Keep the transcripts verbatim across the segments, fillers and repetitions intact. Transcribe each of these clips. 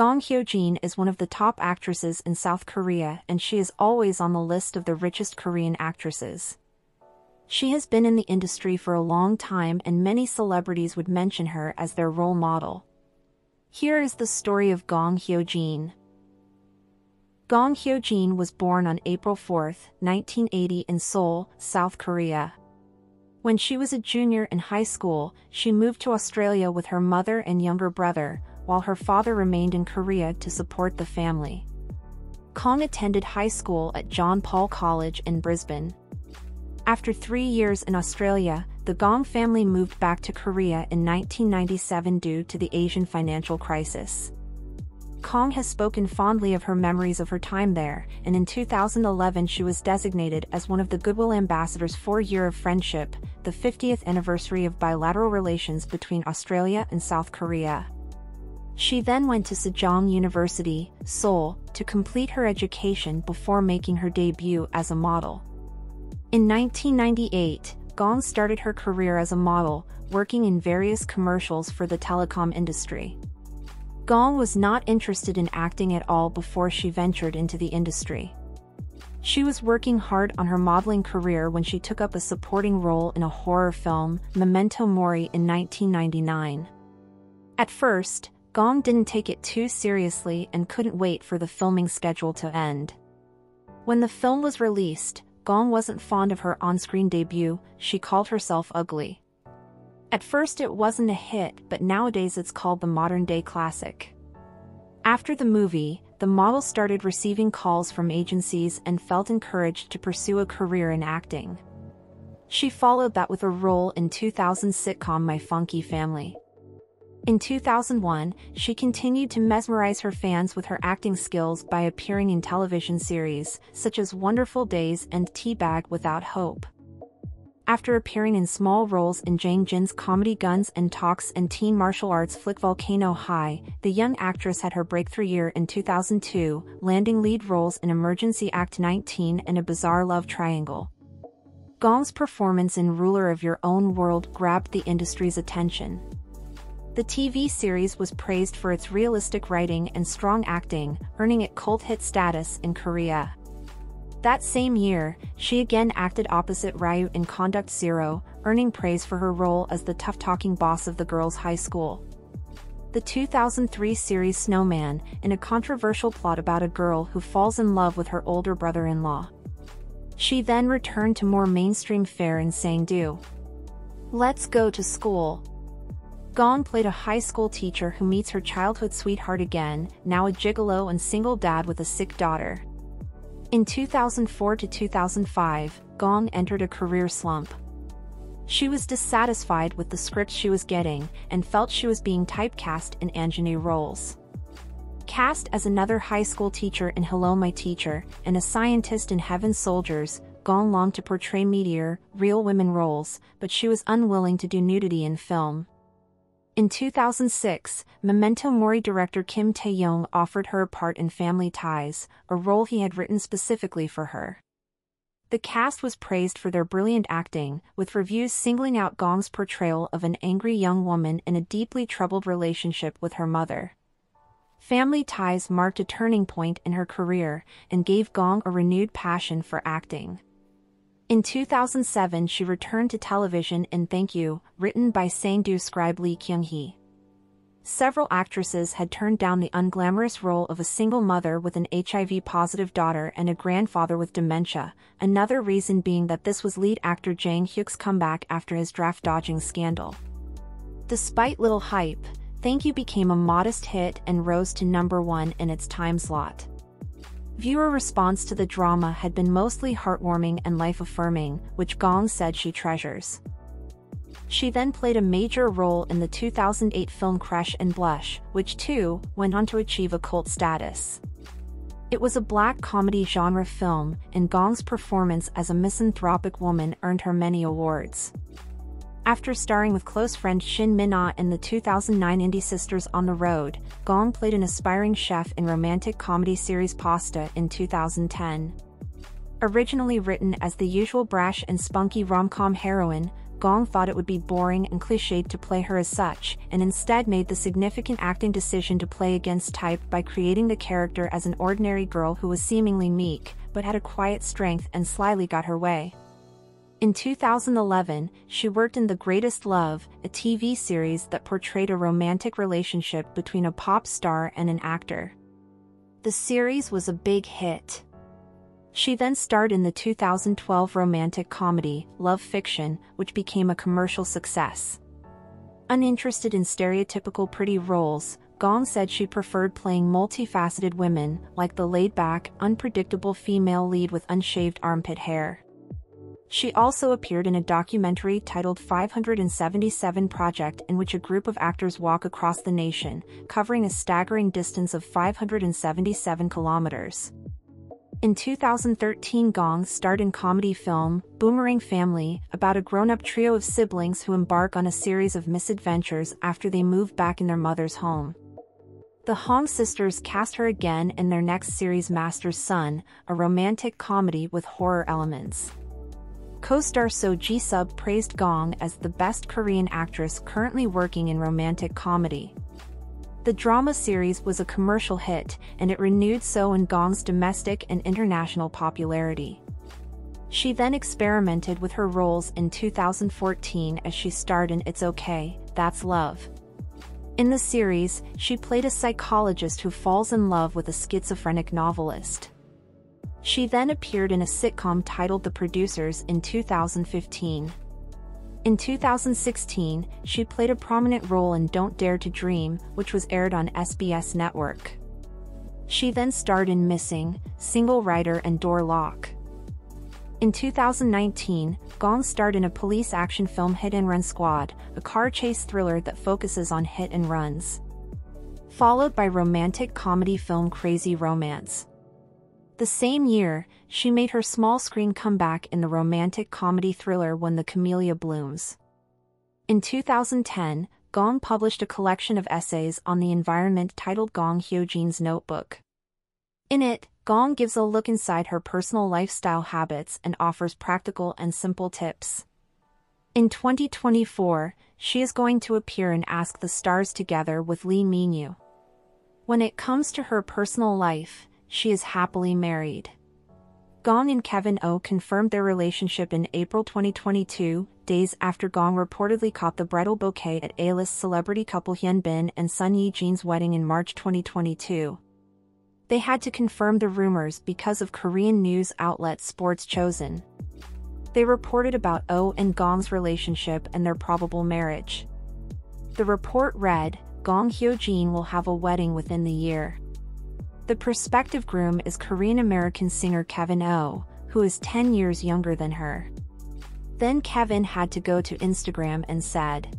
Gong Hyo-jin is one of the top actresses in South Korea, and she is always on the list of the richest Korean actresses. She has been in the industry for a long time, and many celebrities would mention her as their role model. Here is the story of Gong Hyo-jin. Gong Hyo-jin was born on April fourth, nineteen eighty in Seoul, South Korea. When she was a junior in high school, she moved to Australia with her mother and younger brother, while her father remained in Korea to support the family. Gong attended high school at John Paul College in Brisbane. After three years in Australia, the Gong family moved back to Korea in nineteen ninety-seven due to the Asian financial crisis. Gong has spoken fondly of her memories of her time there, and in two thousand eleven she was designated as one of the Goodwill Ambassadors for Year of Friendship, the fiftieth anniversary of bilateral relations between Australia and South Korea. She then went to Sejong University, Seoul, to complete her education before making her debut as a model. In nineteen ninety-eight, Gong started her career as a model, working in various commercials for the telecom industry. Gong was not interested in acting at all before she ventured into the industry. She was working hard on her modeling career when she took up a supporting role in a horror film, Memento Mori, in nineteen ninety-nine. At first, Gong didn't take it too seriously and couldn't wait for the filming schedule to end. When the film was released, Gong wasn't fond of her on-screen debut. She called herself ugly. At first it wasn't a hit, but nowadays it's called the modern-day classic. After the movie, the model started receiving calls from agencies and felt encouraged to pursue a career in acting. She followed that with a role in two thousand sitcom My Funky Family. In two thousand one, she continued to mesmerize her fans with her acting skills by appearing in television series, such as Wonderful Days and Tea Bag Without Hope. After appearing in small roles in Jang Jin's comedy Guns and Talks and teen martial arts flick Volcano High, the young actress had her breakthrough year in two thousand two, landing lead roles in Emergency Act nineteen and A Bizarre Love Triangle. Gong's performance in Ruler of Your Own World grabbed the industry's attention. The T V series was praised for its realistic writing and strong acting, earning it cult hit status in Korea. That same year, she again acted opposite Ryu in Conduct Zero, earning praise for her role as the tough-talking boss of the girls' high school. The two thousand three series Snowman, in a controversial plot about a girl who falls in love with her older brother-in-law. She then returned to more mainstream fare in Sang-do. Let's Go to School. Gong played a high school teacher who meets her childhood sweetheart again, now a gigolo and single dad with a sick daughter. In two thousand four to two thousand five, Gong entered a career slump. She was dissatisfied with the scripts she was getting and felt she was being typecast in ingenue roles. Cast as another high school teacher in Hello My Teacher and a scientist in Heaven Soldiers, Gong longed to portray meatier, real women roles, but she was unwilling to do nudity in film. In two thousand six, Memento Mori director Kim Tae-young offered her a part in Family Ties, a role he had written specifically for her. The cast was praised for their brilliant acting, with reviews singling out Gong's portrayal of an angry young woman in a deeply troubled relationship with her mother. Family Ties marked a turning point in her career and gave Gong a renewed passion for acting. In two thousand seven she returned to television in Thank You, written by Sang-do scribe Lee Kyung-hee. Several actresses had turned down the unglamorous role of a single mother with an H I V-positive daughter and a grandfather with dementia, another reason being that this was lead actor Jang Hyuk's comeback after his draft-dodging scandal. Despite little hype, Thank You became a modest hit and rose to number one in its time slot. Viewer response to the drama had been mostly heartwarming and life-affirming, which Gong said she treasures. She then played a major role in the two thousand eight film Crash and Blush, which too went on to achieve a cult status. It was a black comedy genre film, and Gong's performance as a misanthropic woman earned her many awards. After starring with close friend Shin Min Ah in the two thousand nine indie Sisters on the Road, Gong played an aspiring chef in romantic comedy series Pasta in two thousand ten. Originally written as the usual brash and spunky rom-com heroine, Gong thought it would be boring and cliched to play her as such, and instead made the significant acting decision to play against type by creating the character as an ordinary girl who was seemingly meek, but had a quiet strength and slyly got her way. In two thousand eleven, she worked in The Greatest Love, a T V series that portrayed a romantic relationship between a pop star and an actor. The series was a big hit. She then starred in the two thousand twelve romantic comedy, Love Fiction, which became a commercial success. Uninterested in stereotypical pretty roles, Gong said she preferred playing multifaceted women, like the laid-back, unpredictable female lead with unshaved armpit hair. She also appeared in a documentary titled five seventy-seven Project, in which a group of actors walk across the nation, covering a staggering distance of five hundred seventy-seven kilometers. In two thousand thirteen, Gong starred in comedy film Boomerang Family, about a grown-up trio of siblings who embark on a series of misadventures after they move back in their mother's home. The Hong sisters cast her again in their next series, Master's Son, a romantic comedy with horror elements. Co-star So Ji-sub praised Gong as the best Korean actress currently working in romantic comedy. The drama series was a commercial hit, and it renewed So and Gong's domestic and international popularity. She then experimented with her roles in two thousand fourteen as she starred in It's Okay, That's Love. In the series, she played a psychologist who falls in love with a schizophrenic novelist. She then appeared in a sitcom titled The Producers in two thousand fifteen. In two thousand sixteen, she played a prominent role in Don't Dare to Dream, which was aired on S B S Network. She then starred in Missing, Single Rider and Door Lock. In two thousand nineteen, Gong starred in a police action film, Hit and Run Squad, a car chase thriller that focuses on hit and runs, followed by romantic comedy film Crazy Romance. The same year, she made her small-screen comeback in the romantic comedy thriller When the Camellia Blooms. In two thousand ten, Gong published a collection of essays on the environment titled Gong Hyo-jin's Notebook. In it, Gong gives a look inside her personal lifestyle habits and offers practical and simple tips. In twenty twenty-four, she is going to appear in Ask the Stars together with Lee Min-yu. When it comes to her personal life, she is happily married. Gong and Kevin Oh confirmed their relationship in April twenty twenty-two, days after Gong reportedly caught the bridal bouquet at A-list celebrity couple Hyun Bin and Sun Ye-jin's wedding in March twenty twenty-two. They had to confirm the rumors because of Korean news outlet Sports Chosun. They reported about Oh and Gong's relationship and their probable marriage. The report read, Gong Hyo-jin will have a wedding within the year. The prospective groom is Korean-American singer Kevin Oh, who is ten years younger than her. Then Kevin had to go to Instagram and said,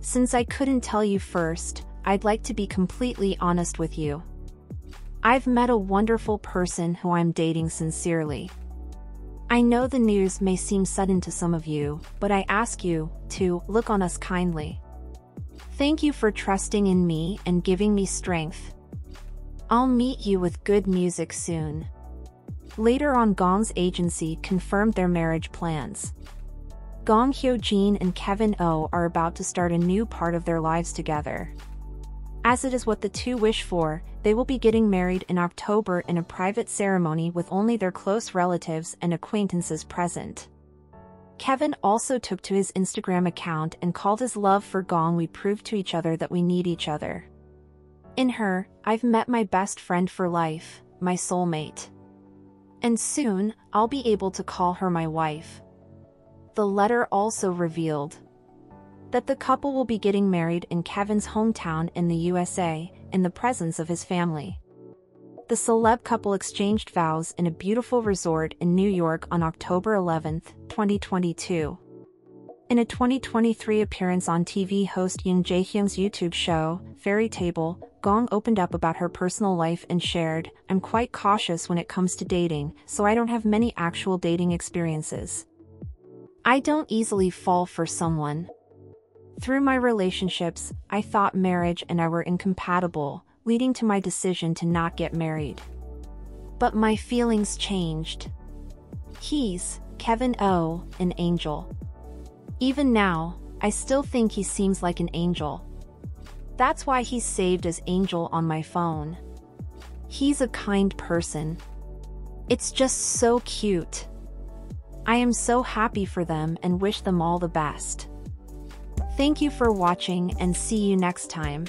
"Since I couldn't tell you first, I'd like to be completely honest with you. I've met a wonderful person who I'm dating sincerely. I know the news may seem sudden to some of you, but I ask you to look on us kindly. Thank you for trusting in me and giving me strength. I'll meet you with good music soon." Later on, Gong's agency confirmed their marriage plans. Gong Hyo-jin and Kevin Oh are about to start a new part of their lives together. As it is what the two wish for, they will be getting married in October in a private ceremony with only their close relatives and acquaintances present. Kevin also took to his Instagram account and called his love for Gong, "We proved to each other that we need each other. In her, I've met my best friend for life, my soulmate. And soon, I'll be able to call her my wife." The letter also revealed that the couple will be getting married in Kevin's hometown in the U S A, in the presence of his family. The celeb couple exchanged vows in a beautiful resort in New York on October eleventh, twenty twenty-two. In a twenty twenty-three appearance on T V host Yoon Jae-hyung's YouTube show, Fairy Table, Gong opened up about her personal life and shared, "I'm quite cautious when it comes to dating, so I don't have many actual dating experiences. I don't easily fall for someone. Through my relationships, I thought marriage and I were incompatible, leading to my decision to not get married. But my feelings changed. He's, Kevin Oh, an angel. Even now, I still think he seems like an angel. That's why he's saved as Angel on my phone. He's a kind person. It's just so cute. I am so happy for them and wish them all the best. Thank you for watching and see you next time.